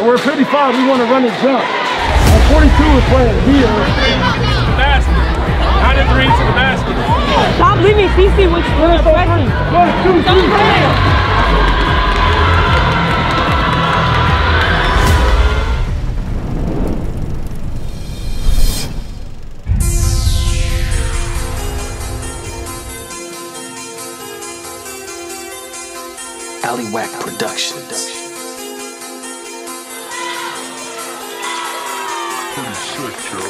and we're at 55, we want to run and jump. And 42 is playing here. 93 to the basket. Stop leaving CC with respecting. Go to 2-3. Alley Whack Productions. Pretty sick, yo.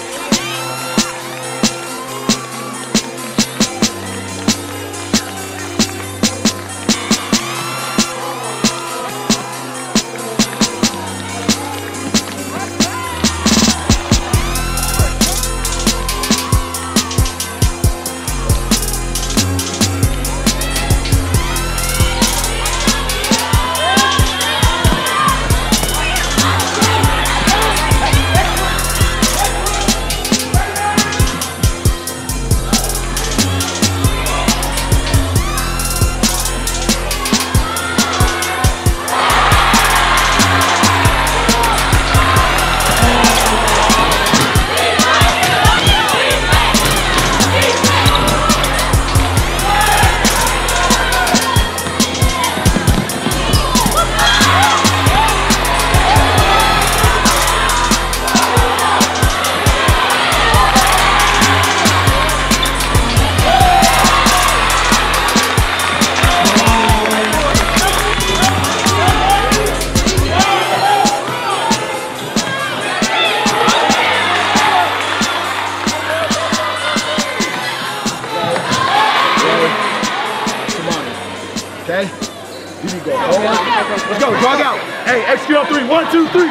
Okay, here you go. Let's go, jog out. Hey, execute on three. 1, 2, 3.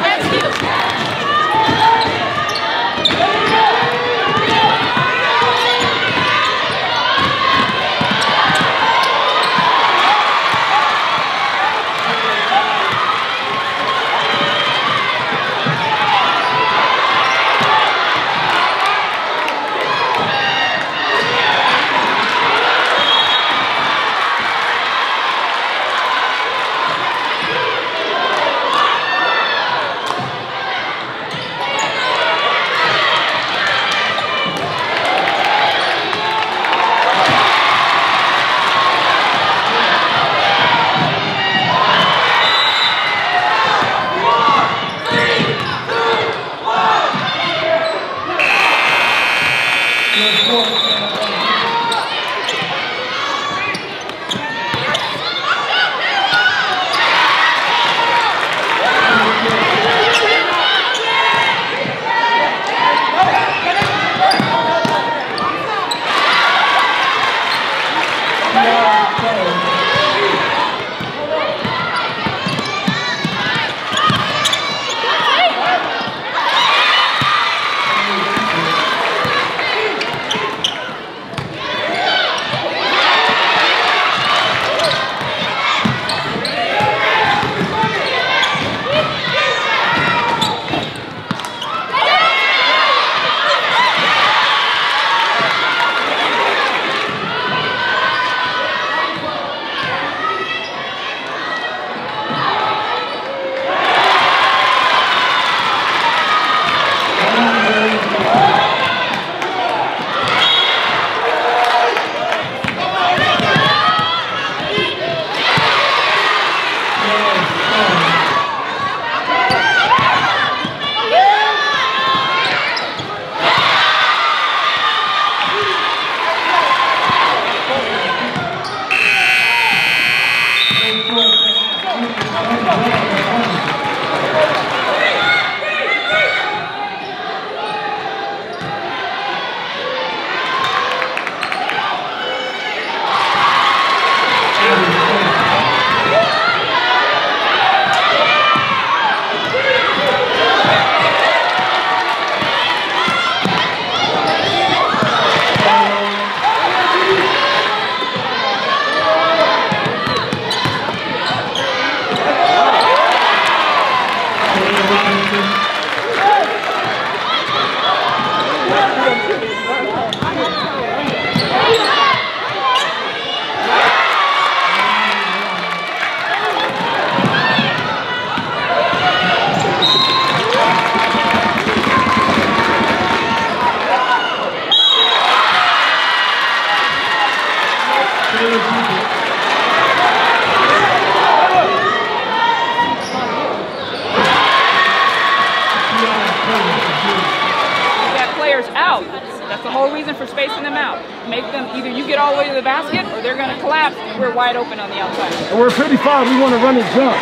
players out. That's the whole reason for spacing them out. Make them either you get all the way to the basket or they're going to collapse and we're wide open on the outside. And we're at 55, we want to run and jump.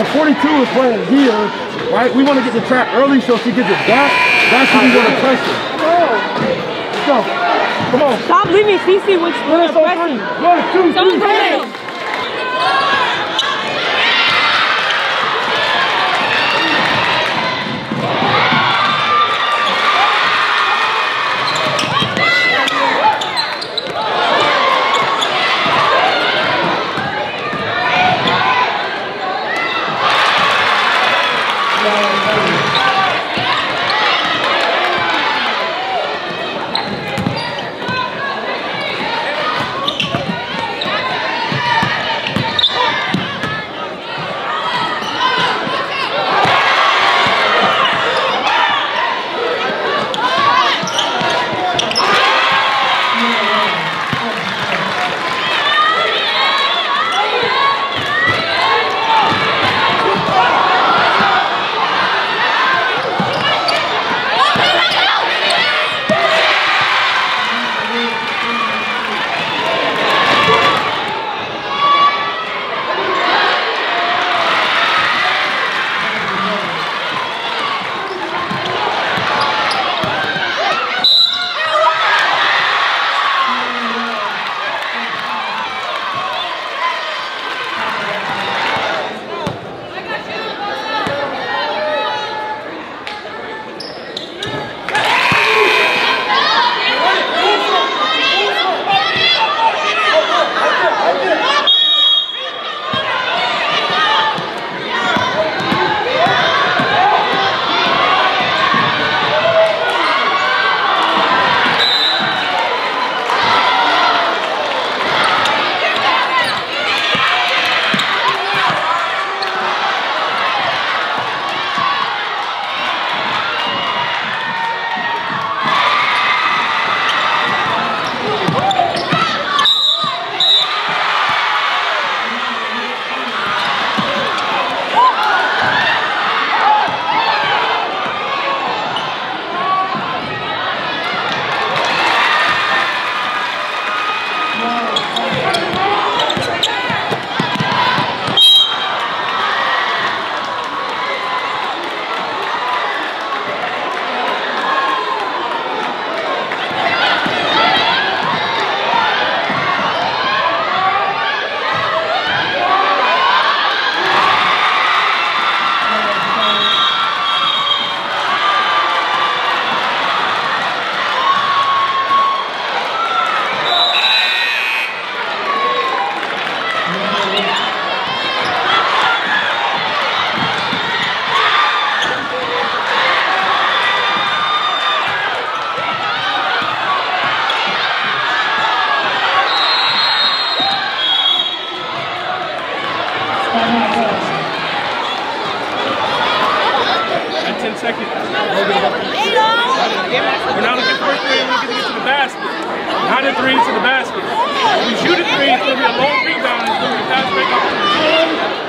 And 42 is playing here, right? We want to get the trap early so she gets it back. That's what we want to pressure. Let's go. Come on. Stop leaving CeCe with the pressure. 1, 2, 3, 4.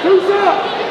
Who's up?